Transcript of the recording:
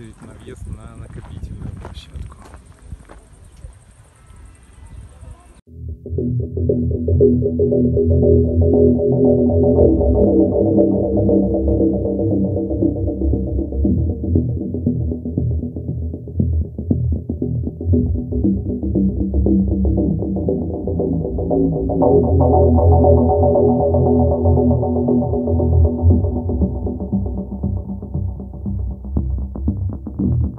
очередь на въезд на накопительную площадку.